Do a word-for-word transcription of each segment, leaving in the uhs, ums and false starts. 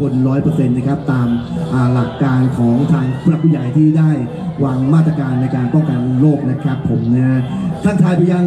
คนร้อยเปอร์เซ็นต์นะครับตามหลักการของทางผู้หลักผู้ใหญ่ที่ได้วางมาตรการในการป้องกันโรคนะครับผมนะท่านทายไปยัง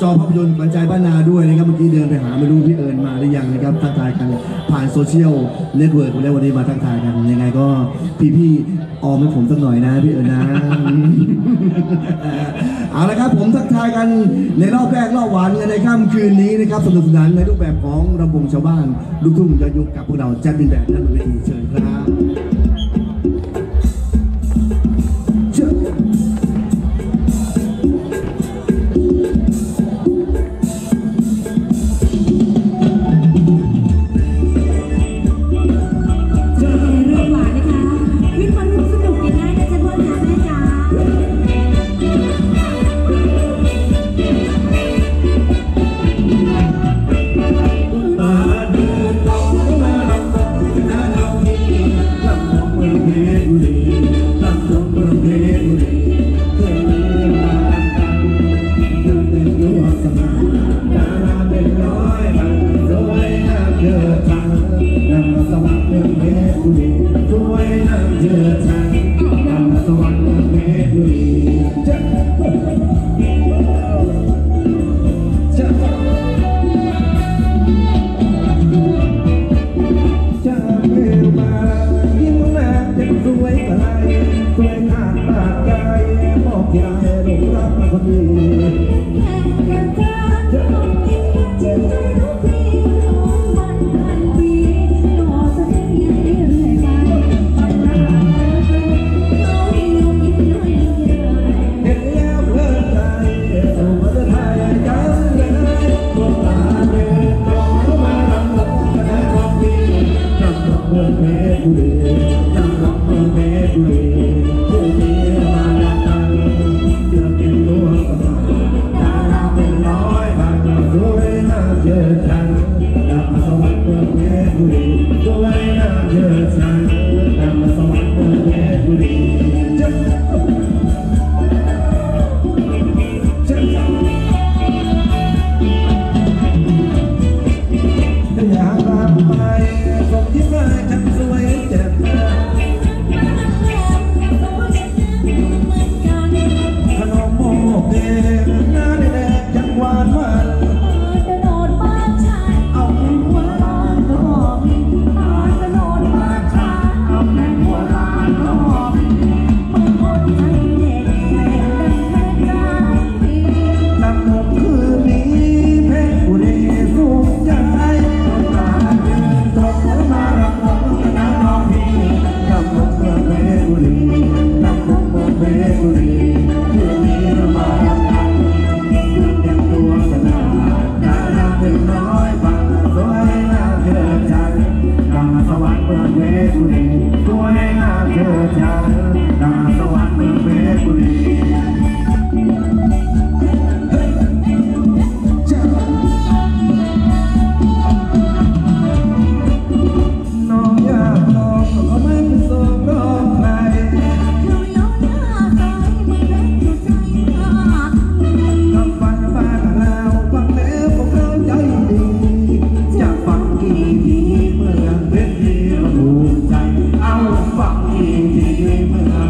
จอภาพยนตร์ขวัญใจบ้านนาด้วยนะครับเมื่อกี้เดินไปหาไม่รู้พี่เอิญมาหรือยังนะครับท่านทายกันผ่านโซเชียลเน็ตเวิร์กแล้ววันนี้มาท่านทายกันยังไงก็พี่พี่ออมให้ผมสักหน่อยนะพี่เอิญนะเอาละครับผมทักทายกันในรอบแรกรอบหวานกันในค่ำคืนนี้นะครับสนุกสนานในรูปแบบของระบงชาวบ้านลูกทุ่งย้อนยุคกับพวกเราแจ๊สดินแดนนั่นเองเชิญครับAmen.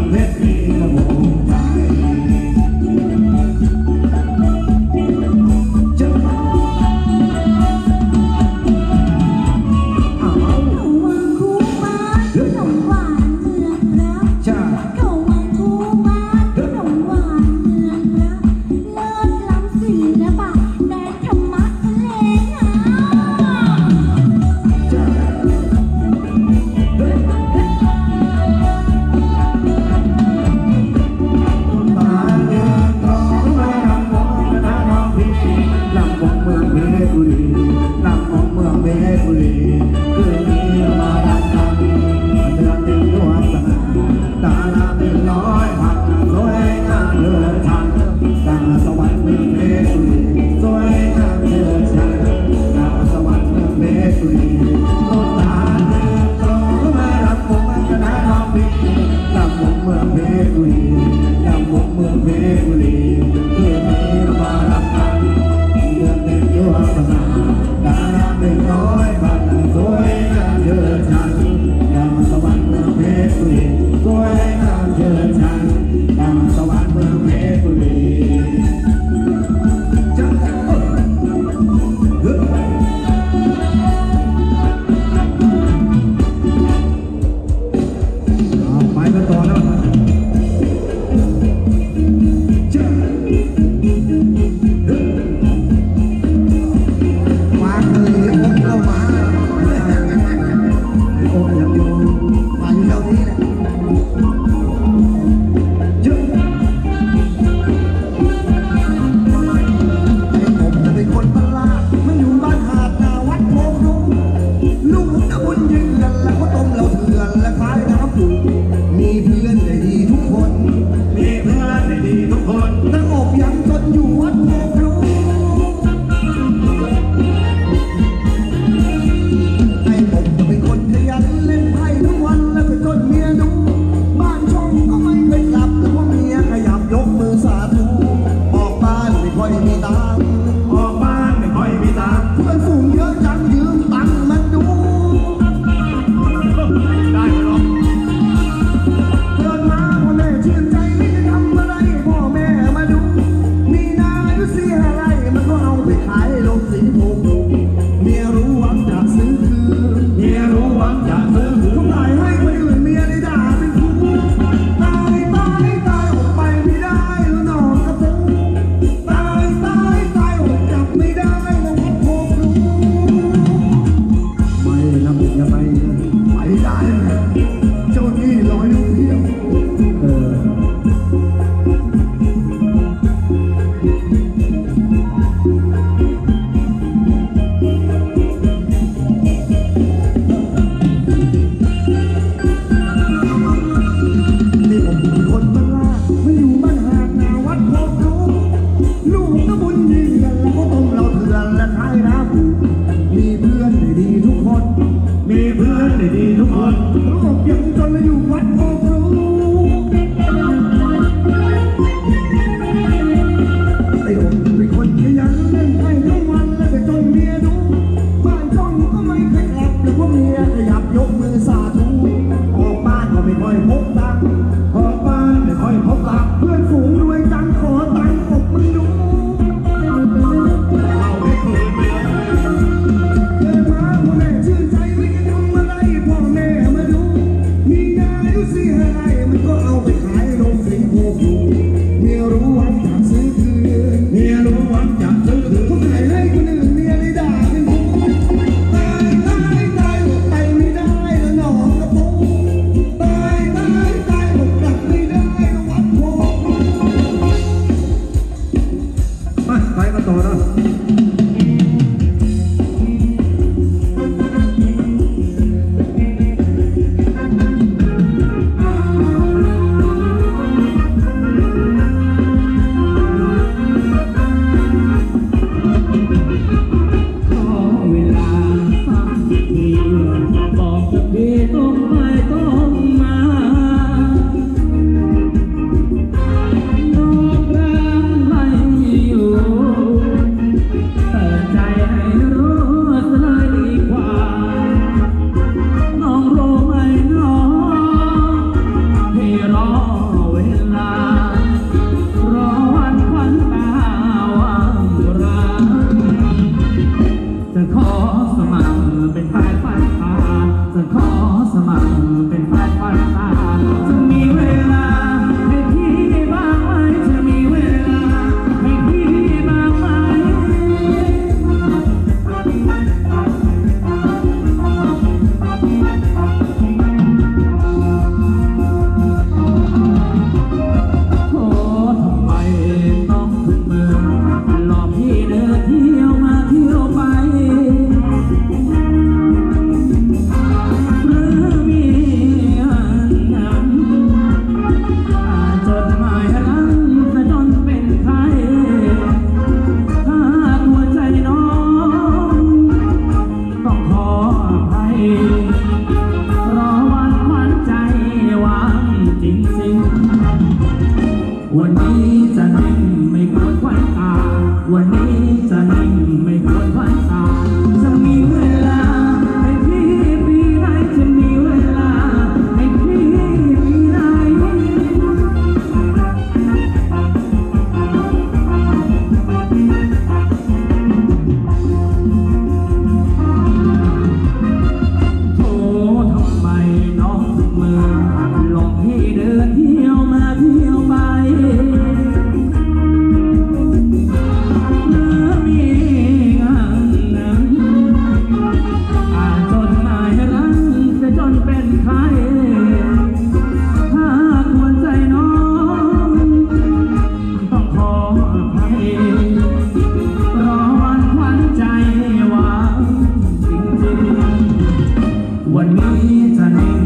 ได้ดีทุกคนโลกยังจนและอยู่วัดโอ้ครูไอ้ผมเป็นคนขยันเล่นไพ่ทั้งวันและแต่จนเมียดูบ้านช่องก็ไม่เคยแอบหรือว่าเมียขยับยกมือสาธุออกบ้านก็ไม่ค่อยพบรักออกบ้านไม่ค่อยพบรักเพื่อนฝูงรวยจังขอตังค์ผมมึงดูวันนี้จะ